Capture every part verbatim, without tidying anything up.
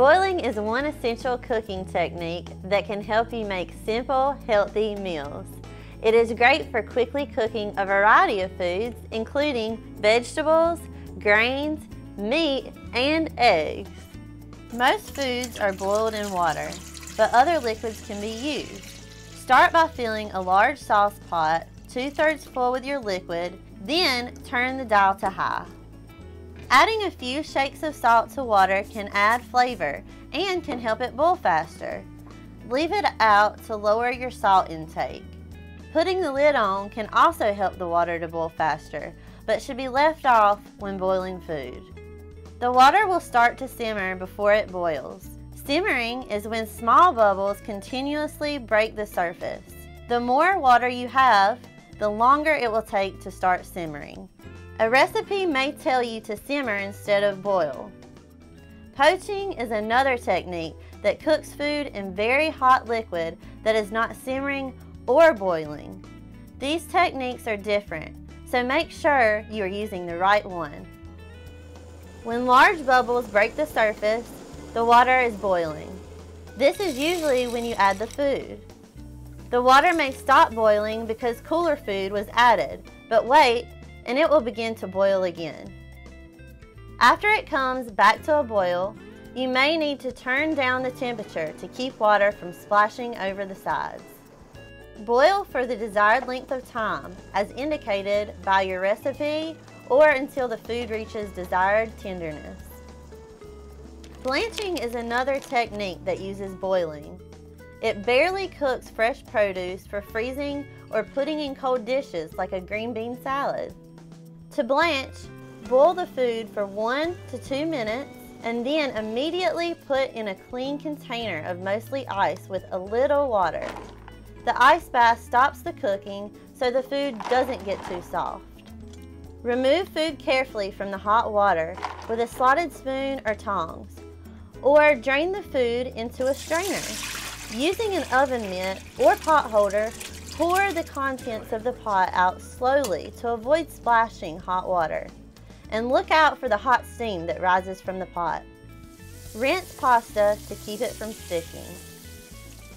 Boiling is one essential cooking technique that can help you make simple, healthy meals. It is great for quickly cooking a variety of foods, including vegetables, grains, meat, and eggs. Most foods are boiled in water, but other liquids can be used. Start by filling a large sauce pot two-thirds full with your liquid, then turn the dial to high. Adding a few shakes of salt to water can add flavor and can help it boil faster. Leave it out to lower your salt intake. Putting the lid on can also help the water to boil faster, but should be left off when boiling food. The water will start to simmer before it boils. Simmering is when small bubbles continuously break the surface. The more water you have, the longer it will take to start simmering. A recipe may tell you to simmer instead of boil. Poaching is another technique that cooks food in very hot liquid that is not simmering or boiling. These techniques are different, so make sure you are using the right one. When large bubbles break the surface, the water is boiling. This is usually when you add the food. The water may stop boiling because cooler food was added, but wait, and it will begin to boil again. After it comes back to a boil, you may need to turn down the temperature to keep water from splashing over the sides. Boil for the desired length of time, as indicated by your recipe, or until the food reaches desired tenderness. Blanching is another technique that uses boiling. It barely cooks fresh produce for freezing or putting in cold dishes like a green bean salad. To blanch, boil the food for one to two minutes and then immediately put in a clean container of mostly ice with a little water. The ice bath stops the cooking so the food doesn't get too soft. Remove food carefully from the hot water with a slotted spoon or tongs, or drain the food into a strainer. Using an oven mitt or pot holder, pour the contents of the pot out slowly to avoid splashing hot water, and look out for the hot steam that rises from the pot. Rinse pasta to keep it from sticking.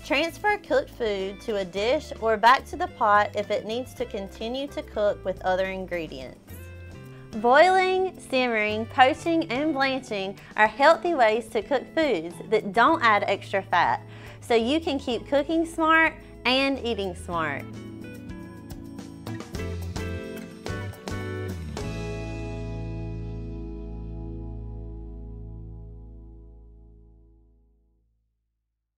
Transfer cooked food to a dish or back to the pot if it needs to continue to cook with other ingredients. Boiling, simmering, poaching, and blanching are healthy ways to cook foods that don't add extra fat, so you can keep cooking smart and eating smart.